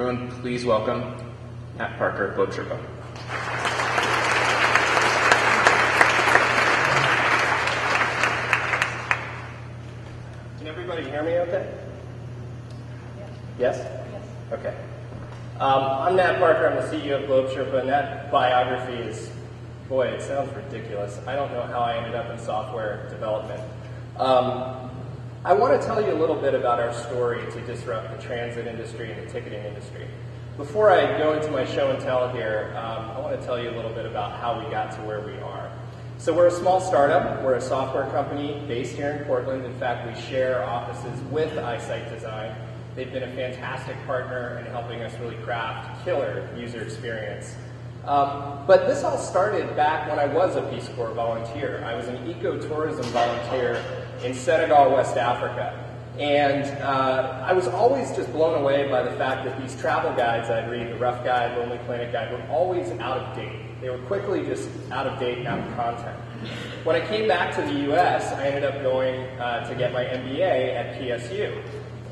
Everyone, please welcome Nat Parker, GlobeSherpa. Can everybody hear me okay? Yes? Yes? Okay. I'm Nat Parker, I'm the CEO of GlobeSherpa, and that biography is, boy, it sounds ridiculous. I don't know how I ended up in software development. I want to tell you a little bit about our story to disrupt the transit industry and the ticketing industry. Before I go into my show and tell here, I want to tell you a little bit about how we got to where we are. So we're a small startup, we're a software company based here in Portland. In fact, we share offices with iSight Design. They've been a fantastic partner in helping us really craft killer user experience. But this all started back when I was a Peace Corps volunteer. I was an ecotourism volunteer in Senegal, West Africa. And I was always just blown away by the fact that these travel guides I'd read, the Rough Guide, Lonely Planet Guide, were always out of date. They were quickly just out of date and out of content. When I came back to the US, I ended up going to get my MBA at PSU.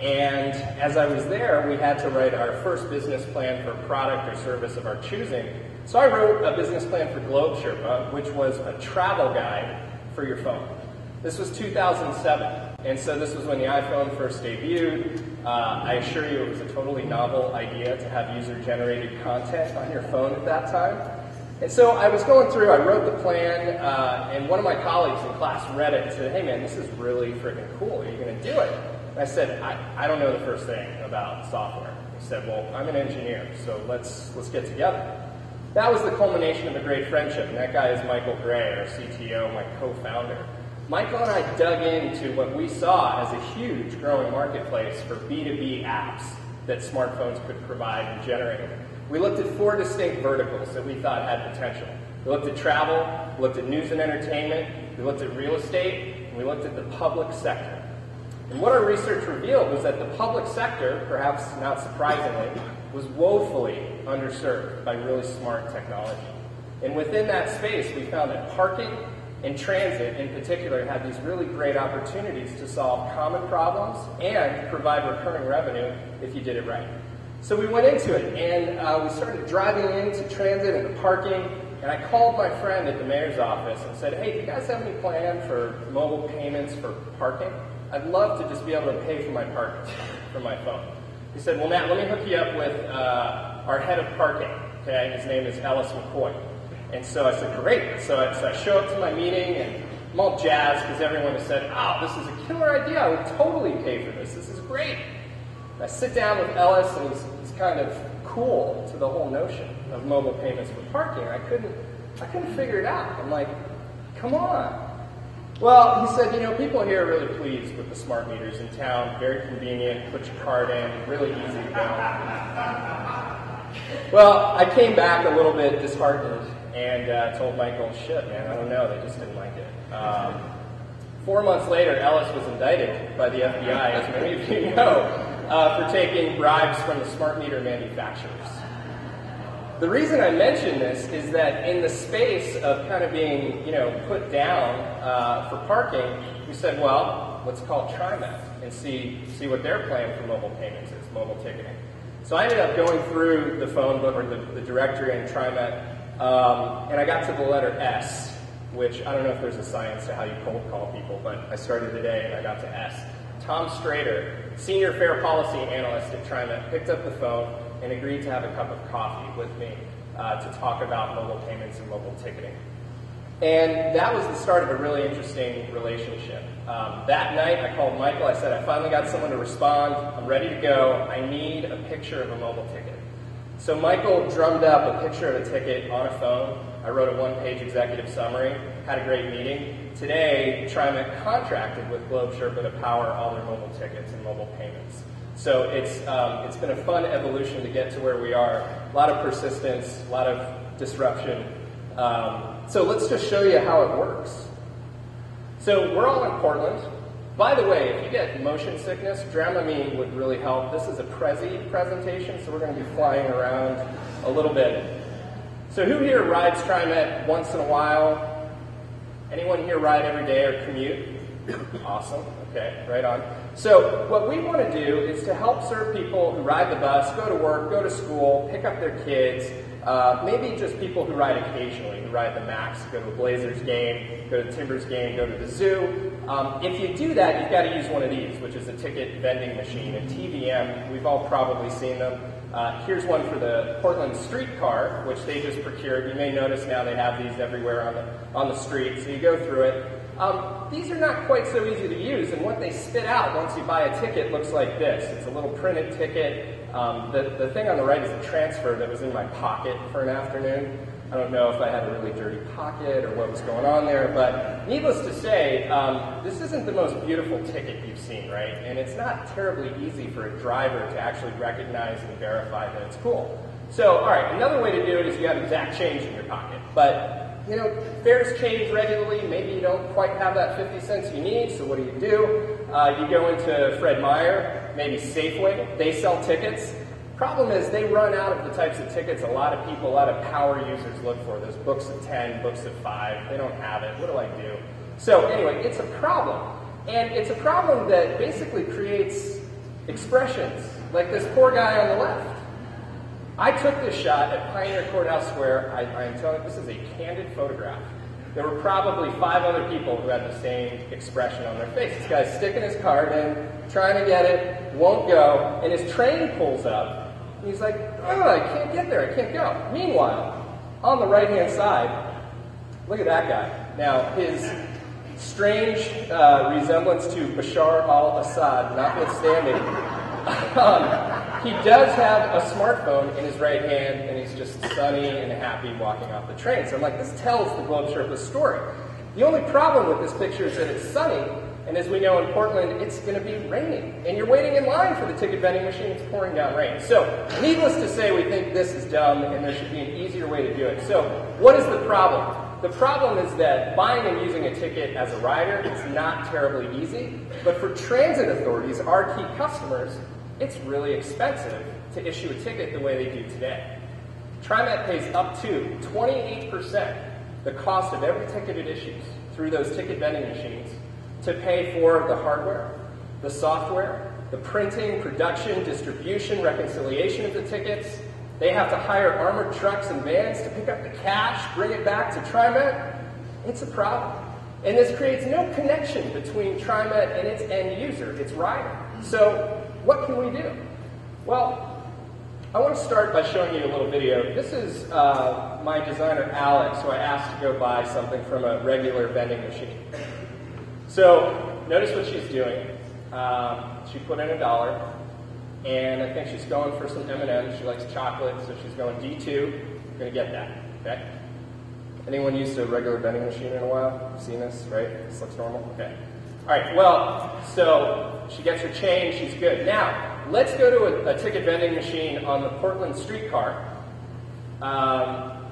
And as I was there, we had to write our first business plan for a product or service of our choosing. So I wrote a business plan for GlobeSherpa, which was a travel guide for your phone. This was 2007, and so this was when the iPhone first debuted. I assure you it was a totally novel idea to have user-generated content on your phone at that time. And so I was going through, I wrote the plan, and one of my colleagues in class read it and said, "Hey man, this is really freaking cool, are you going to do it?" I said, I don't know the first thing about software. He said, "Well, I'm an engineer, so let's get together." That was the culmination of a great friendship, and that guy is Michael Gray, our CTO, my co-founder. Michael and I dug into what we saw as a huge growing marketplace for B2B apps that smartphones could provide and generate. We looked at 4 distinct verticals that we thought had potential. We looked at travel, we looked at news and entertainment, we looked at real estate, and we looked at the public sector. And what our research revealed was that the public sector, perhaps not surprisingly, was woefully underserved by really smart technology. And within that space, we found that parking and transit, in particular, had these really great opportunities to solve common problems and provide recurring revenue if you did it right. So we went into it, and we started driving into transit and the parking, and I called my friend at the mayor's office and said, "Hey, do you guys have any plan for mobile payments for parking? I'd love to just be able to pay for my parking from my phone." He said, "Well, Matt, let me hook you up with our head of parking." Okay, his name is Ellis McCoy. And so I said, "Great." So I show up to my meeting, and I'm all jazzed because everyone has said, "Oh, this is a killer idea. I would totally pay for this. This is great." And I sit down with Ellis, and he's kind of cool to the whole notion of mobile payments for parking. I couldn't figure it out. I'm like, "Come on." Well, he said, "You know, people here are really pleased with the smart meters in town. Very convenient. Put your card in. Really easy to go." Well, I came back a little bit disheartened and told Michael, "Shit, man, I don't know. They just didn't like it." 4 months later, Ellis was indicted by the FBI, as many of you know, for taking bribes from the smart meter manufacturers. The reason I mention this is that in the space of kind of being, you know, put down for parking, we said, well, let's call TriMet and see what their plan for mobile payments is, mobile ticketing. So I ended up going through the phone book or the directory in TriMet, and I got to the letter S, which I don't know if there's a science to how you cold call people, but I started the day and I got to S. Tom Strader, senior fare policy analyst at TriMet, picked up the phone and agreed to have a cup of coffee with me to talk about mobile payments and mobile ticketing. And that was the start of a really interesting relationship. That night, I called Michael. I said, "I finally got someone to respond. I'm ready to go. I need a picture of a mobile ticket." So Michael drummed up a picture of a ticket on a phone. I wrote a one-page executive summary, had a great meeting. Today, TriMet contracted with GlobeSherpa to power all their mobile tickets and mobile payments. So it's been a fun evolution to get to where we are. A lot of persistence, a lot of disruption. So let's just show you how it works. So we're all in Portland. By the way, if you get motion sickness, Dramamine would really help. This is a Prezi presentation, so we're going to be flying around a little bit. So who here rides TriMet once in a while? Anyone here ride every day or commute? Awesome. Okay, right on. So what we want to do is to help serve people who ride the bus, go to work, go to school, pick up their kids, maybe just people who ride occasionally, who ride the Max, go to a Blazers game, go to the Timbers game, go to the zoo. If you do that, you've got to use one of these, which is a ticket vending machine, a TVM. We've all probably seen them. Here's one for the Portland Streetcar, which they just procured. You may notice now they have these everywhere on the street, so you go through it. These are not quite so easy to use, and what they spit out once you buy a ticket looks like this. It's a little printed ticket. The thing on the right is a transfer that was in my pocket for an afternoon. I don't know if I had a really dirty pocket or what was going on there, but needless to say, this isn't the most beautiful ticket you've seen, right? And it's not terribly easy for a driver to actually recognize and verify that it's cool. So, all right, another way to do it is you have exact change in your pocket, but you know, fares change regularly. Maybe you don't quite have that 50 cents you need, so what do? You go into Fred Meyer, maybe Safeway. They sell tickets. Problem is they run out of the types of tickets a lot of people, a lot of power users look for. There's books of 10, books of 5. They don't have it. What do I do? So anyway, it's a problem. And it's a problem that basically creates expressions, like this poor guy on the left. I took this shot at Pioneer Courthouse Square. I am telling you, this is a candid photograph. There were probably 5 other people who had the same expression on their face. This guy's sticking his card in, trying to get it, won't go, and his train pulls up. And he's like, oh, I can't get there, I can't go. Meanwhile, on the right-hand side, look at that guy. Now, his strange resemblance to Bashar al-Assad notwithstanding, he does have a smartphone in his right hand, and he's just sunny and happy walking off the train. So I'm like, this tells the GlobeSherpa story. The only problem with this picture is that it's sunny, and as we know in Portland, it's going to be raining. And you're waiting in line for the ticket vending machine. It's pouring down rain. So needless to say, we think this is dumb, and there should be an easier way to do it. So what is the problem? The problem is that buying and using a ticket as a rider is not terribly easy, but for transit authorities, our key customers, it's really expensive to issue a ticket the way they do today. TriMet pays up to 28% the cost of every ticket it issues through those ticket vending machines to pay for the hardware, the software, the printing, production, distribution, reconciliation of the tickets. They have to hire armored trucks and vans to pick up the cash, bring it back to TriMet. It's a problem. And this creates no connection between TriMet and its end user, its rider. So what can we do? Well, I want to start by showing you a little video. This is my designer, Alex, who I asked to go buy something from a regular vending machine. So notice what she's doing. She put in $1, and I think she's going for some M&Ms. She likes chocolate, so she's going D2. You're going to get that, okay? Anyone used a regular vending machine in a while? You've seen this, right? This looks normal? Okay. All right, well, so she gets her change, she's good. Now, let's go to a ticket vending machine on the Portland Streetcar.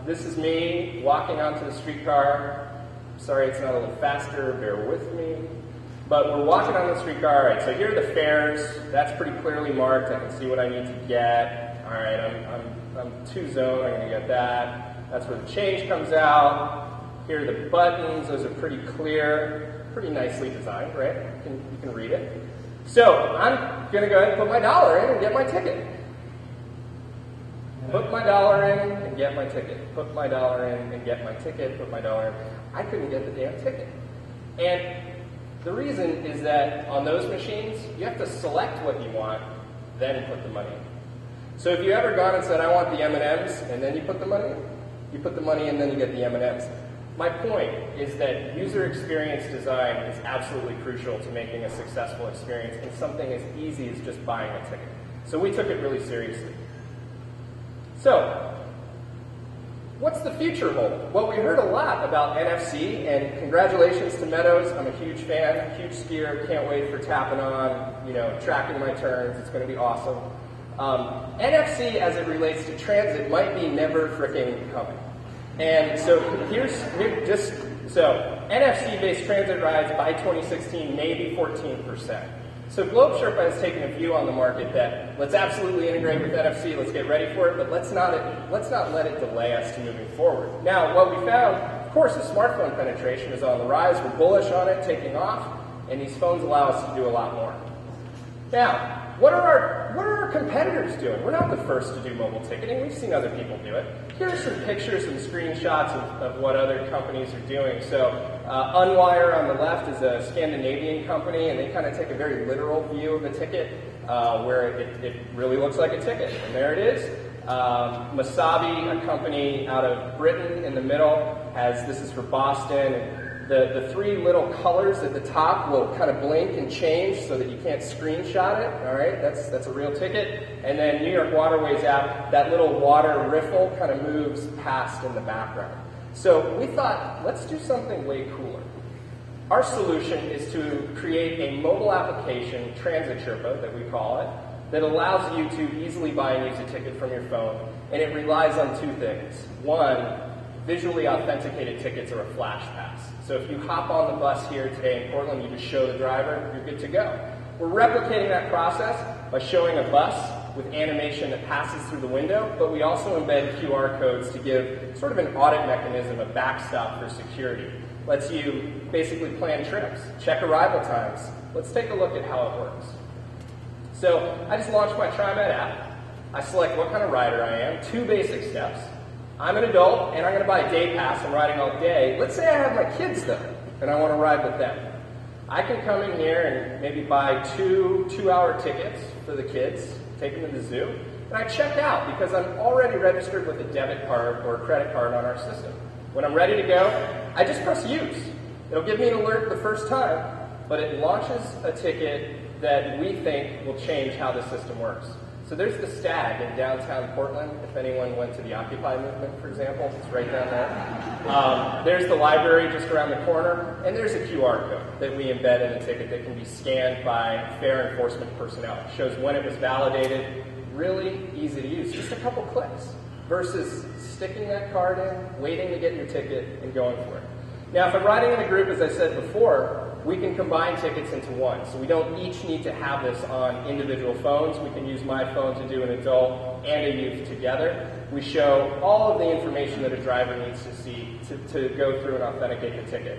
This is me walking onto the streetcar. Sorry, it's not a little faster, bear with me. But we're walking on the streetcar. All right, so here are the fares. That's pretty clearly marked. I can see what I need to get. All right, I'm two zone, I'm gonna get that. That's where the change comes out. Here are the buttons, those are pretty clear. Pretty nicely designed, right? You can read it. So I'm going to go ahead and put my dollar in and get my ticket. Put my dollar in and get my ticket. Put my dollar in and get my ticket. Put my dollar in. I couldn't get the damn ticket. And the reason is that on those machines, you have to select what you want, then put the money in. So if you ever gone and said, I want the M&Ms, and then you put the money in, you put the money in, then you get the M&Ms. My point is that user experience design is absolutely crucial to making a successful experience, and something as easy as just buying a ticket. So we took it really seriously. So what's the future hold? Well, we heard a lot about NFC, and congratulations to Meadows. I'm a huge fan, huge skier, can't wait for tapping on, tracking my turns. It's going to be awesome. NFC, as it relates to transit, might be never fricking coming. And so NFC-based transit rides by 2016, maybe 14%. So GlobeSherpa has taken a view on the market that let's absolutely integrate with NFC, let's get ready for it, but let's not let it delay us to moving forward. Now, what we found, of course, the smartphone penetration is on the rise. We're bullish on it, taking off. And these phones allow us to do a lot more. Now, what are our competitors doing? We're not the first to do mobile ticketing. We've seen other people do it. Here are some pictures and screenshots of what other companies are doing. So Unwire on the left is a Scandinavian company, and they kind of take a very literal view of a ticket where it really looks like a ticket. And there it is. Masabi, a company out of Britain in the middle, this is for Boston. The three little colors at the top will kind of blink and change so that you can't screenshot it. All right, that's a real ticket. And then New York Waterways app, that little water riffle kind of moves past in the background. So we thought, let's do something way cooler. Our solution is to create a mobile application, Transit Sherpa, that we call it, that allows you to easily buy and use a ticket from your phone. And it relies on two things. One, visually authenticated tickets are a flash pass. So if you hop on the bus here today in Portland, you just show the driver, you're good to go. We're replicating that process by showing a bus with animation that passes through the window, but we also embed QR codes to give sort of an audit mechanism, a backstop for security. Lets you basically plan trips, check arrival times. Let's take a look at how it works. So I just launched my TriMet app. I select what kind of rider I am, two basic steps. I'm an adult, and I'm going to buy a day pass. I'm riding all day. Let's say I have my kids, though, and I want to ride with them. I can come in here and maybe buy two-hour tickets for the kids, take them to the zoo, and I check out because I'm already registered with a debit card or a credit card on our system. When I'm ready to go, I just press use. It'll give me an alert the first time, but it launches a ticket that we think will change how the system works. So there's the Stag in downtown Portland, if anyone went to the Occupy movement, for example. It's right down there. There's the library just around the corner. And there's a QR code that we embed in a ticket that can be scanned by fare enforcement personnel. It shows when it was validated. Really easy to use. Just a couple clicks versus sticking that card in, waiting to get your ticket, and going for it. Now, if I'm riding in a group, as I said before, we can combine tickets into one. So we don't each need to have this on individual phones. We can use my phone to do an adult and a youth together. We show all of the information that a driver needs to see to go through and authenticate the ticket.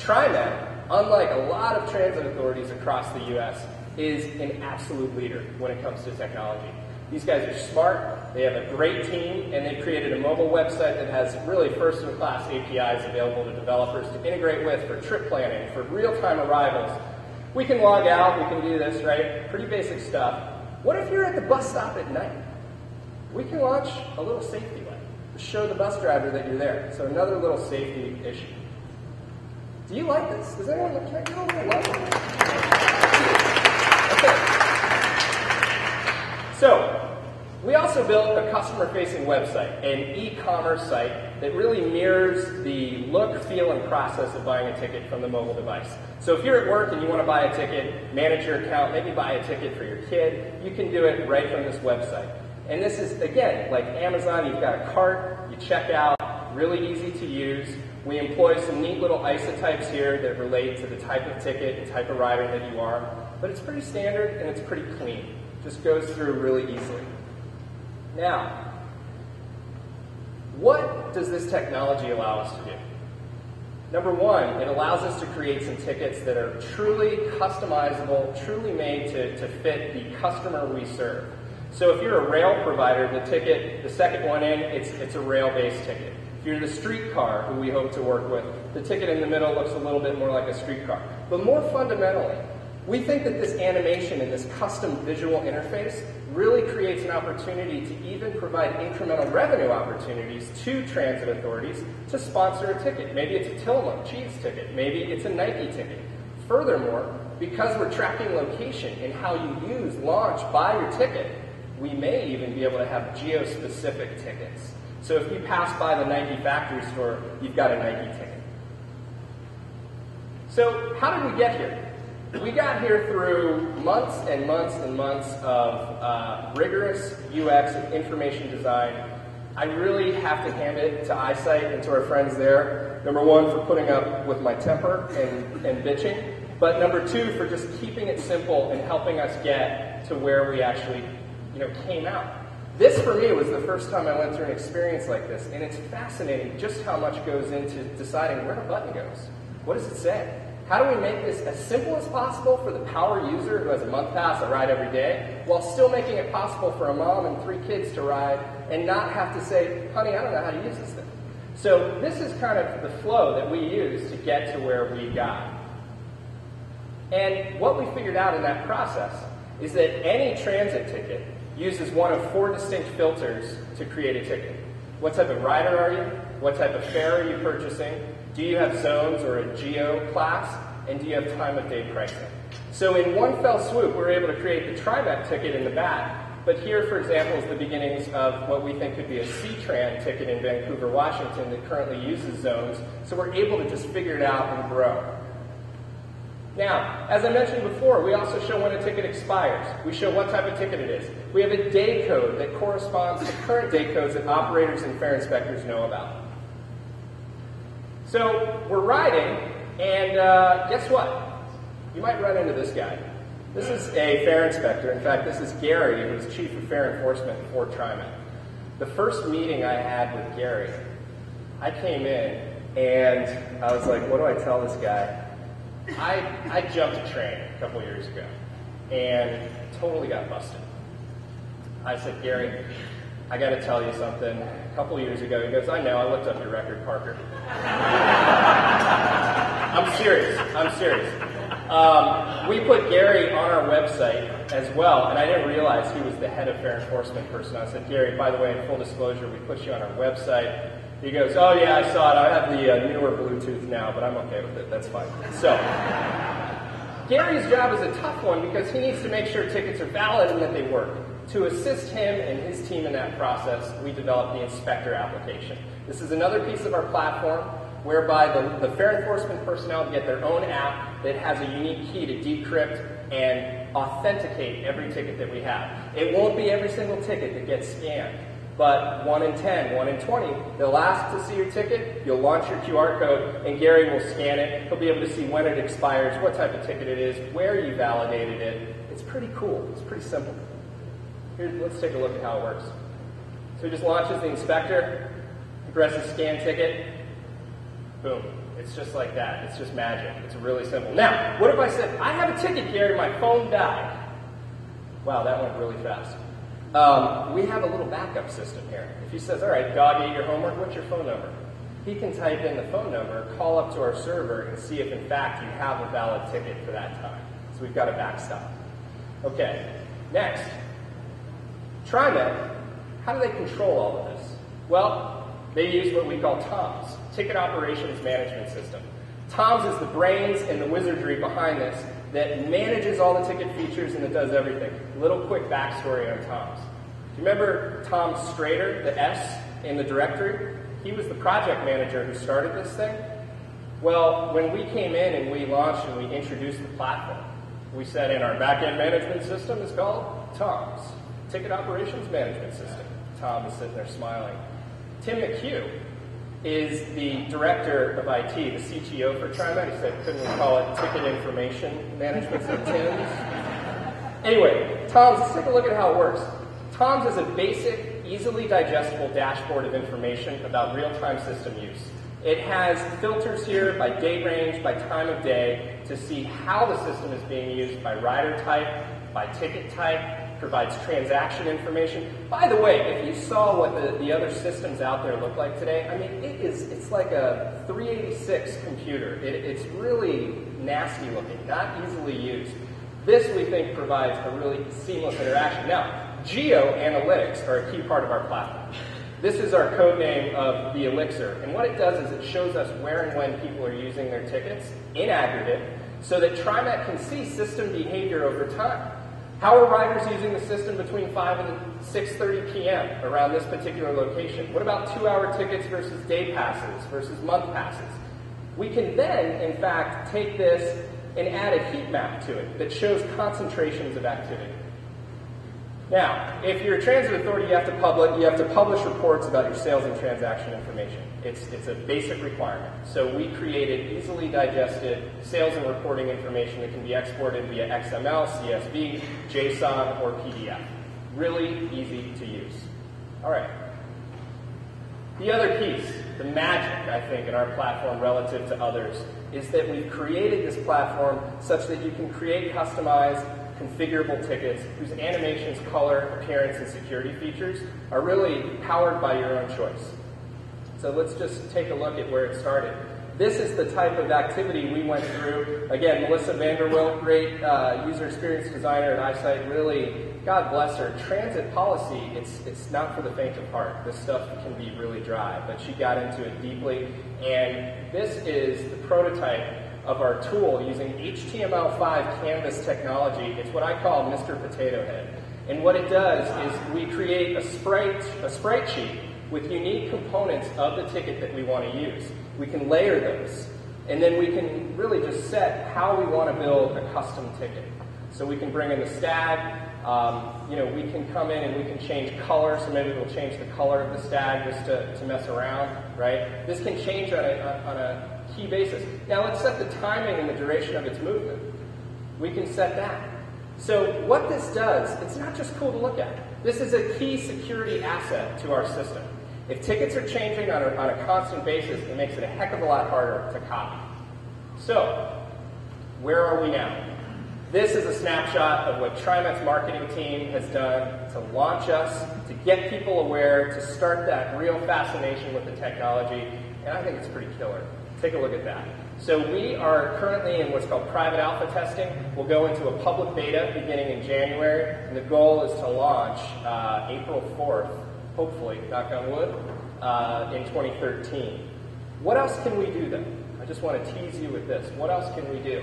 TriMet, unlike a lot of transit authorities across the U.S., is an absolute leader when it comes to technology. These guys are smart, they have a great team, and they've created a mobile website that has really first-in-class APIs available to developers to integrate with for trip planning, for real-time arrivals. We can log out, we can do this, right? Pretty basic stuff. What if you're at the bus stop at night? We can launch a little safety light to show the bus driver that you're there. So another little safety issue. Do you like this? Does anyone like it? Okay. So, we also built a customer-facing website, an e-commerce site that really mirrors the look, feel, and process of buying a ticket from the mobile device. So if you're at work and you want to buy a ticket, manage your account, maybe buy a ticket for your kid, you can do it right from this website. And this is, again, like Amazon, you've got a cart, you check out, really easy to use. We employ some neat little isotypes here that relate to the type of ticket and type of rider that you are, but it's pretty standard and it's pretty clean. Just goes through really easily. Now, what does this technology allow us to do? Number one, it allows us to create some tickets that are truly customizable, truly made to fit the customer we serve. So if you're a rail provider, the ticket, the second one in, it's a rail-based ticket. If you're the streetcar, who we hope to work with, the ticket in the middle looks a little bit more like a streetcar. But more fundamentally, we think that this animation and this custom visual interface really creates an opportunity to even provide incremental revenue opportunities to transit authorities to sponsor a ticket. Maybe it's a Tillamook cheese ticket. Maybe it's a Nike ticket. Furthermore, because we're tracking location and how you use, launch, buy your ticket, we may even be able to have geo-specific tickets. So if you pass by the Nike factory store, you've got a Nike ticket. So how did we get here? We got here through months and months and months of rigorous UX and information design. I really have to hand it to iSight and to our friends there. Number one, for putting up with my temper and bitching. But number two, for just keeping it simple and helping us get to where we actually came out. This, for me, was the first time I went through an experience like this. And it's fascinating just how much goes into deciding where a button goes. What does it say? How do we make this as simple as possible for the power user who has a month pass, a ride every day, while still making it possible for a mom and three kids to ride and not have to say, honey, I don't know how to use this thing. So this is kind of the flow that we use to get to where we got. And what we figured out in that process is that any transit ticket uses one of four distinct filters to create a ticket. What type of rider are you? What type of fare are you purchasing? Do you have zones or a geo class? And do you have time of day pricing? So in one fell swoop, we were able to create the TriMet ticket in the back. But here, for example, is the beginnings of what we think could be a C-Tran ticket in Vancouver, Washington that currently uses zones. So we're able to just figure it out and grow. Now, as I mentioned before, we also show when a ticket expires. We show what type of ticket it is. We have a day code that corresponds to current day codes that operators and fare inspectors know about. So we're riding, and guess what? You might run into this guy. This is a fare inspector. In fact, this is Gary, who's Chief of Fare Enforcement for TriMet. The first meeting I had with Gary, I came in, and I was like, what do I tell this guy? I jumped a train a couple years ago and totally got busted. I said, Gary, I got to tell you something. A couple years ago, he goes, I know, I looked up your record, Parker. I'm serious. We put Gary on our website as well, and I didn't realize he was the head of fare enforcement person. I said, Gary, by the way, in full disclosure, we put you on our website. He goes, oh yeah, I saw it. I have the newer Bluetooth now, but I'm okay with it. That's fine. So, Gary's job is a tough one because he needs to make sure tickets are valid and that they work. To assist him and his team in that process, we developed the inspector application. This is another piece of our platform whereby the fare enforcement personnel get their own app that has a unique key to decrypt and authenticate every ticket that we have. It won't be every single ticket that gets scanned. But 1 in 10, 1 in 20, they'll ask to see your ticket, you'll launch your QR code, and Gary will scan it. He'll be able to see when it expires, what type of ticket it is, where you validated it. It's pretty cool. It's pretty simple. Here, let's take a look at how it works. So he just launches the inspector, presses scan ticket, boom. It's just like that. It's just magic. It's really simple. Now, what if I said, I have a ticket, Gary, my phone died? Wow, that went really fast. We have a little backup system here. If he says, all right, dog, ate your homework, what's your phone number? He can type in the phone number, call up to our server, and see if, in fact, you have a valid ticket for that time. So we've got a backstop. Okay, next. TriMet, how do they control all of this? Well, they use what we call TOMS, Ticket Operations Management System. TOMS is the brains and the wizardry behind this that manages all the ticket features and it does everything. Little quick backstory on TOMS. Do you remember Tom Strader, the S in the directory? He was the project manager who started this thing. Well, when we came in and we launched and we introduced the platform, we said in our back-end management system is called TOMS, Ticket Operations Management System. Tom is sitting there smiling. Tim McHugh is the director of IT, the CTO for TriMet. He said, couldn't we call it Ticket Information Management for TIMS? Anyway, TOMS, let's take a look at how it works. TOMS is a basic, easily digestible dashboard of information about real-time system use. It has filters here by day range, by time of day, to see how the system is being used by rider type, by ticket type, provides transaction information. By the way, if you saw what the other systems out there look like today, I mean, it's like a 386 computer. It's really nasty looking, not easily used. This, we think, provides a really seamless interaction. Now, geo-analytics are a key part of our platform. This is our code name of the Elixir, and what it does is it shows us where and when people are using their tickets in aggregate so that TriMet can see system behavior over time. How are riders using the system between 5 and 6:30 p.m. around this particular location? What about two-hour tickets versus day passes versus month passes? We can then, in fact, take this and add a heat map to it that shows concentrations of activity. Now, if you're a transit authority, you have to publish reports about your sales and transaction information. It's a basic requirement. So we created easily digested sales and reporting information that can be exported via XML, CSV, JSON, or PDF. Really easy to use. All right. The other piece the magic, I think, in our platform relative to others is that we've created this platform such that you can create customized, configurable tickets whose animations, color, appearance, and security features are really powered by your own choice. So let's just take a look at where it started. This is the type of activity we went through. Again, Melissa Vanderwilt, great user experience designer at iSight, really, God bless her. Transit policy, it's not for the faint of heart. This stuff can be really dry, but she got into it deeply. And this is the prototype of our tool using HTML5 canvas technology. It's what I call Mr. Potato Head. And what it does is we create a sprite sheet with unique components of the ticket that we want to use. We can layer those, and then we can really just set how we want to build a custom ticket. So we can bring in the stag, we can come in and we can change color, so maybe we'll change the color of the stag just to mess around, right? This can change on a key basis. Now let's set the timing and the duration of its movement. We can set that. So what this does, it's not just cool to look at. This is a key security asset to our system. If tickets are changing on a constant basis, it makes it a heck of a lot harder to copy. So, where are we now? This is a snapshot of what TriMet's marketing team has done to launch us, to get people aware, to start that real fascination with the technology, and I think it's pretty killer. Take a look at that. So we are currently in what's called private alpha testing. We'll go into a public beta beginning in January, and the goal is to launch April 4th. Hopefully, knock on wood, in 2013. What else can we do then? I just want to tease you with this. What else can we do?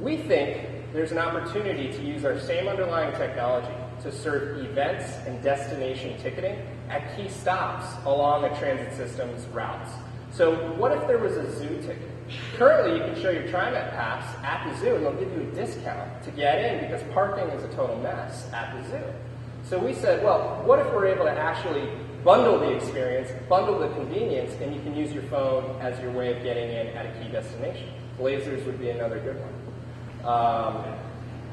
We think there's an opportunity to use our same underlying technology to serve events and destination ticketing at key stops along a transit system's routes. So what if there was a zoo ticket? Currently, you can show your TriMet pass at the zoo, and they'll give you a discount to get in because parking is a total mess at the zoo. So we said, well, what if we're able to actually bundle the experience, bundle the convenience, and you can use your phone as your way of getting in at a key destination? Blazers would be another good one.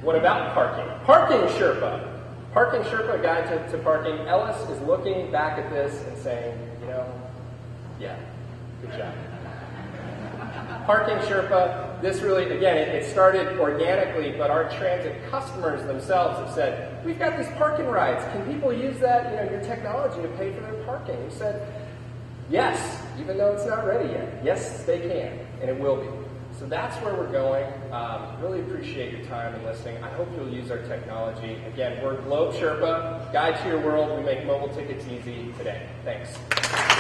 What about parking? Parking Sherpa. Parking Sherpa Guide to Parking. Ellis is looking back at this and saying, yeah, good job. Parking Sherpa, this really, again, it started organically, but our transit customers themselves have said, we've got these parking rides. Can people use that, your technology to pay for their parking? We said, yes, even though it's not ready yet. Yes, they can, and it will be. So that's where we're going. Really appreciate your time and listening. I hope you'll use our technology. Again, we're GlobeSherpa, Guide to Your World. We make mobile tickets easy today. Thanks.